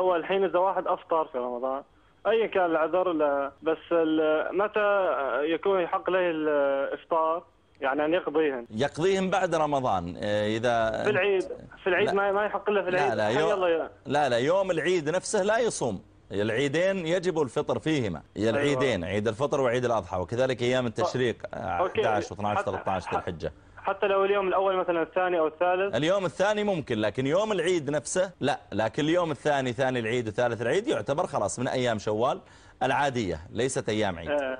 الاول حين اذا واحد افطر في رمضان ايا كان العذر، بس متى يكون يحق له الافطار؟ يعني ان يقضيهم بعد رمضان. اذا في العيد، في العيد ما يحق له في العيد. لا يوم العيد نفسه لا يصوم. العيدين يجب الفطر فيهما، العيدين، عيد الفطر وعيد الاضحى، وكذلك ايام التشريق 11 و12 13 ذي الحجه. حتى لو اليوم الاول مثلا، الثاني او الثالث. اليوم الثاني ممكن، لكن يوم العيد نفسه لا، لكن اليوم الثاني، ثاني العيد وثالث العيد يعتبر خلاص من ايام شوال العاديه، ليست ايام عيد.